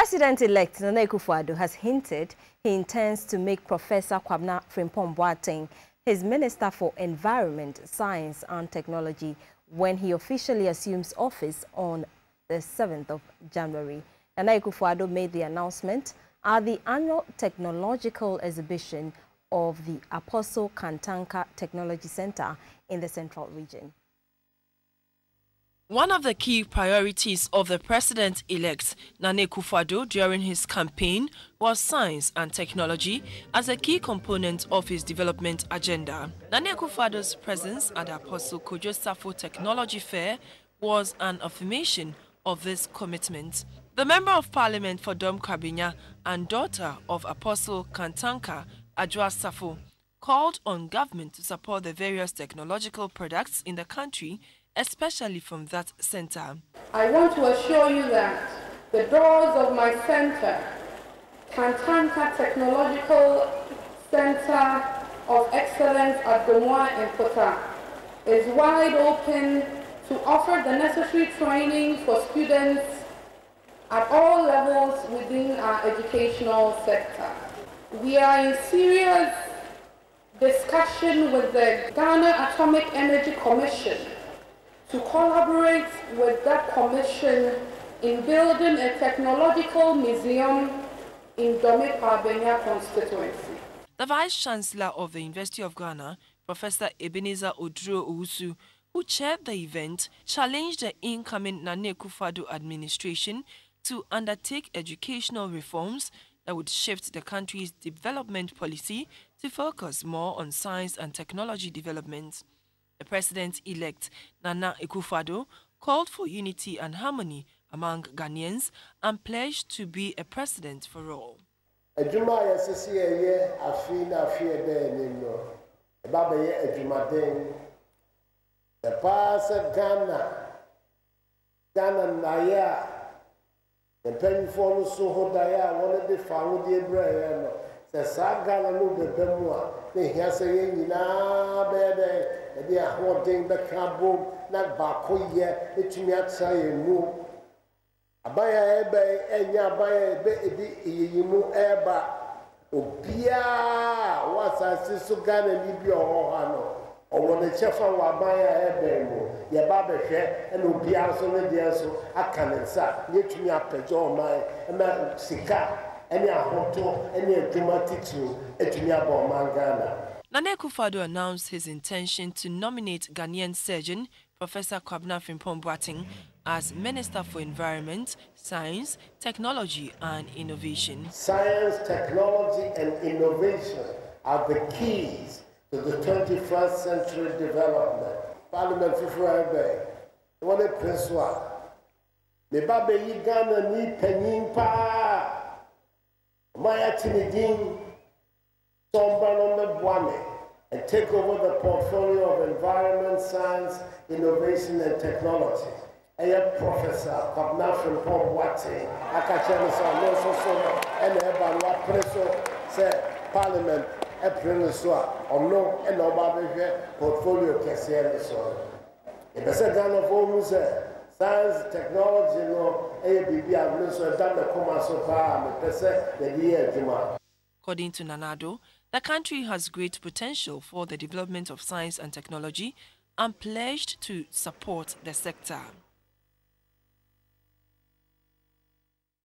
President-elect Nana Akufo-Addo has hinted he intends to make Professor Kwabena Frimpong Boateng his Minister for Environment, Science and Technology when he officially assumes office on the 7th of January. Nana Akufo-Addo made the announcement at the annual technological exhibition of the Apostle Kantanka Technology Center in the Central Region. One of the key priorities of the president-elect Nana Akufo-Addo during his campaign was science and technology as a key component of his development agenda. Nana Akufo-Addo's presence at the Apostle Kwadwo Safo Technology Fair was an affirmation of this commitment. The Member of Parliament for Dome Kwabenya and daughter of Apostle Kantanka, Kwadwo Safo, called on government to support the various technological products in the country, especially from that center. I want to assure you that the doors of my center, Kantanka Technological Center of Excellence at Gomwa and Kota, is wide open to offer the necessary training for students at all levels within our educational sector. We are in serious discussion with the Ghana Atomic Energy Commission to collaborate with that commission in building a technological museum in Dome Kwabenya constituency. The Vice-Chancellor of the University of Ghana, Professor Ebenezer Oduro Owusu, who chaired the event, challenged the incoming Nana Akufo-Addo administration to undertake educational reforms that would shift the country's development policy to focus more on science and technology development. The president-elect Nana Akufo-Addo called for unity and harmony among Ghanaians and pledged to be a president for all. Nana Akufo-Addo announced his intention to nominate Ghanaian surgeon Professor Kwabena Frimpong Boateng as Minister for Environment, Science, Technology and Innovation. Science, technology and innovation are the keys to the 21st century development. Parliament for Maya Tinidin, Sombalome Bwame, and take over the portfolio of environment, science, innovation, and technology. And your professor, Kwabena Frimpong Boateng, Akachelisa, Nelson Soma, and Ebanwa Preso, said Parliament, Eprinisua, or no, and Obabeke, portfolio Kessianiso. If I said Ghana of Omuse, science, technology, no, according to Nana Akufo-Addo, the country has great potential for the development of science and technology and pledged to support the sector.